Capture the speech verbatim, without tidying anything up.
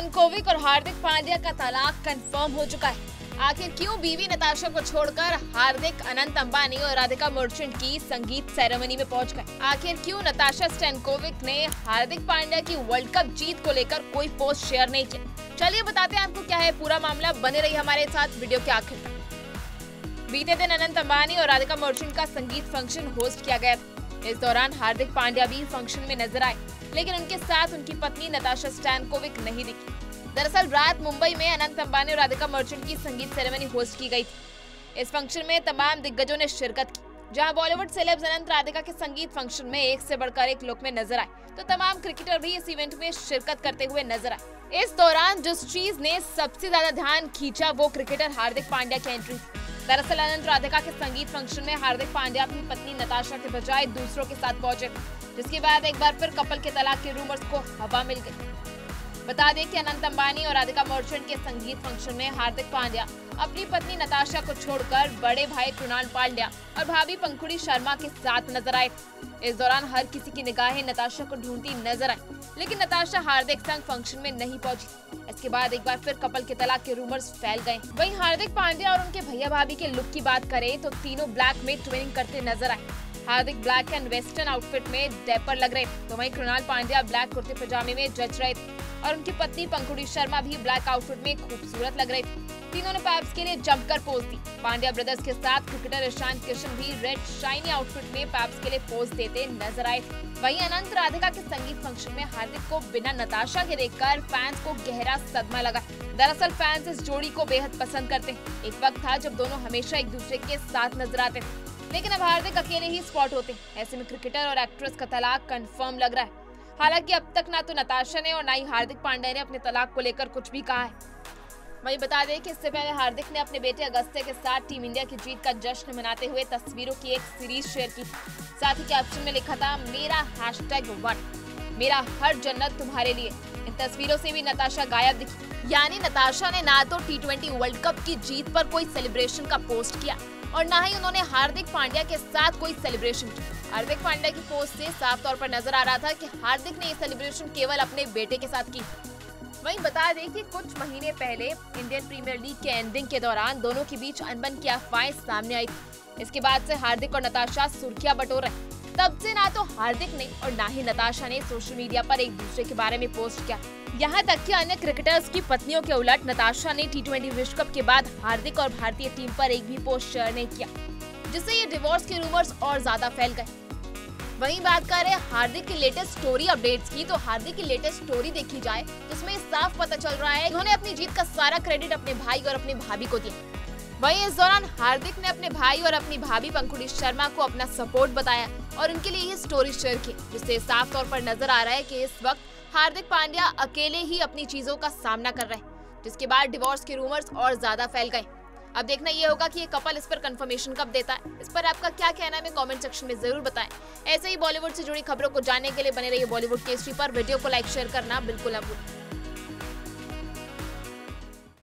Stankovic और हार्दिक पांड्या का तलाक कंफर्म हो चुका है। आखिर क्यों बीवी नताशा को छोड़कर हार्दिक अनंत अम्बानी और राधिका मर्चेंट की संगीत सेरेमनी में पहुंच गए? आखिर क्यों नताशा स्टैनकोविक ने हार्दिक पांड्या की वर्ल्ड कप जीत को लेकर कोई पोस्ट शेयर नहीं किया? चलिए बताते हैं आपको क्या है पूरा मामला। बने रही हमारे साथ वीडियो के आखिर तक। बीते दिन अनंत अम्बानी और राधिका मर्चेंट का संगीत फंक्शन होस्ट किया गया। इस दौरान हार्दिक पांड्या भी फंक्शन में नजर आए, लेकिन उनके साथ उनकी पत्नी नताशा स्टैनकोविक नहीं दिखी। दरअसल रात मुंबई में अनंत अम्बानी और राधिका मर्चेंट की संगीत सेरेमनी होस्ट की गई थी। इस फंक्शन में तमाम दिग्गजों ने शिरकत की। जहां बॉलीवुड सेलेब्स अनंत राधिका के संगीत फंक्शन में एक से बढ़कर एक लुक में नजर आए, तो तमाम क्रिकेटर भी इस इवेंट में शिरकत करते हुए नजर आए। इस दौरान जिस चीज ने सबसे ज्यादा ध्यान खींचा वो क्रिकेटर हार्दिक पांड्या की एंट्री। दरअसल अनंत राधिका के संगीत फंक्शन में हार्दिक पांड्या अपनी पत्नी नताशा के बजाय दूसरों के साथ पहुंचे, जिसके बाद एक बार फिर कपल के तलाक के रूमर्स को हवा मिल गई। बता दें कि अनंत अम्बानी और राधिका मर्चेंट के संगीत फंक्शन में हार्दिक पांड्या अपनी पत्नी नताशा को छोड़कर बड़े भाई क्रुणाल पांड्या और भाभी पंखुड़ी शर्मा के साथ नजर आए। इस दौरान हर किसी की निगाहें नताशा को ढूंढती नजर आई, लेकिन नताशा हार्दिक संग फंक्शन में नहीं पहुंची। इसके बाद एक बार फिर कपल के तलाक के रूमर्स फैल गए। वहीं हार्दिक पांड्या और उनके भैया भाभी के लुक की बात करें तो तीनों ब्लैक में ट्विनिंग करते नजर आए। Hardik black and western outfit में डैपर लग रहे थे, तो वहीं क्रुणाल पांड्या ब्लैक कुर्ते पजामे में जच रहे थे और उनकी पत्नी पंखुड़ी शर्मा भी ब्लैक आउटफिट में खूबसूरत लग रही थी। तीनों ने पैब्स के लिए जमकर पोज दी। पांड्या ब्रदर्स के साथ क्रिकेटर ईशांत किशन भी रेड शाइनी आउटफिट में पैब्स के लिए पोज देते नजर आए। वहीं अनंत राधिका के संगीत फंक्शन में हार्दिक को बिना नताशा के देखकर फैंस को गहरा सदमा लगा। दरअसल फैंस इस जोड़ी को बेहद पसंद करते हैं। एक वक्त था जब दोनों हमेशा एक दूसरे के साथ नजर आते थे, लेकिन अब हार्दिक अकेले ही स्पॉट होते। ऐसे में क्रिकेटर और एक्ट्रेस का तलाक कंफर्म लग रहा है। हालांकि अब तक ना तो नताशा ने और ना ही हार्दिक पांड्या ने अपने तलाक को लेकर कुछ भी कहा है। वहीं बता दें कि इससे पहले हार्दिक ने अपने बेटे अगस्त्य के साथ टीम इंडिया की जीत का जश्न मनाते हुए तस्वीरों की एक सीरीज शेयर की। साथ ही कैप्शन में लिखा था, मेरा हैशटैग वन, मेरा हर जन्नत तुम्हारे लिए। इन तस्वीरों से भी नताशा गायब दिखी। यानी नताशा ने ना तो टी ट्वेंटी वर्ल्ड कप की जीत पर कोई सेलिब्रेशन का पोस्ट किया और ना ही उन्होंने हार्दिक पांड्या के साथ कोई सेलिब्रेशन किया। हार्दिक पांड्या की पोस्ट से साफ तौर पर नजर आ रहा था कि हार्दिक ने ये सेलिब्रेशन केवल अपने बेटे के साथ की। वहीं बता दें कि कुछ महीने पहले इंडियन प्रीमियर लीग के एंडिंग के दौरान दोनों के बीच अनबन की अफवाहें सामने आई। इसके बाद से हार्दिक और नताशा सुर्खियां बटोर रहे। तब से ना तो हार्दिक ने और ना ही नताशा ने सोशल मीडिया पर एक दूसरे के बारे में पोस्ट किया। यहाँ तक कि अन्य क्रिकेटर्स की पत्नियों के उलट नताशा ने टी ट्वेंटी विश्व कप के बाद हार्दिक और भारतीय टीम पर एक भी पोस्ट शेयर नहीं किया, जिससे ये डिवोर्स के रूमर्स और ज्यादा फैल गए। वहीं बात करें हार्दिक की लेटेस्ट स्टोरी अपडेट्स की, तो हार्दिक की लेटेस्ट स्टोरी देखी जाए तो उसमें साफ पता चल रहा है उन्होंने अपनी जीत का सारा क्रेडिट अपने भाई और अपनी भाभी को दिया। वहीं इस दौरान हार्दिक ने अपने भाई और अपनी भाभी पंखुड़ी शर्मा को अपना सपोर्ट बताया और उनके लिए ये स्टोरी शेयर की, जिससे साफ तौर पर नजर आ रहा है कि इस वक्त हार्दिक पांड्या अकेले ही अपनी चीजों का सामना कर रहे हैं, जिसके बाद डिवोर्स के रूमर्स और ज्यादा फैल गए। अब देखना ये होगा कि ये कपल इस पर कंफर्मेशन कब देता है। इस पर आपका क्या कहना है कमेंट सेक्शन में जरूर बताएं। ऐसे ही बॉलीवुड से जुड़ी खबरों को जानने के लिए बने रहिए बॉलीवुड केसरी पर। वीडियो को लाइक शेयर करना बिल्कुल ना भूलें।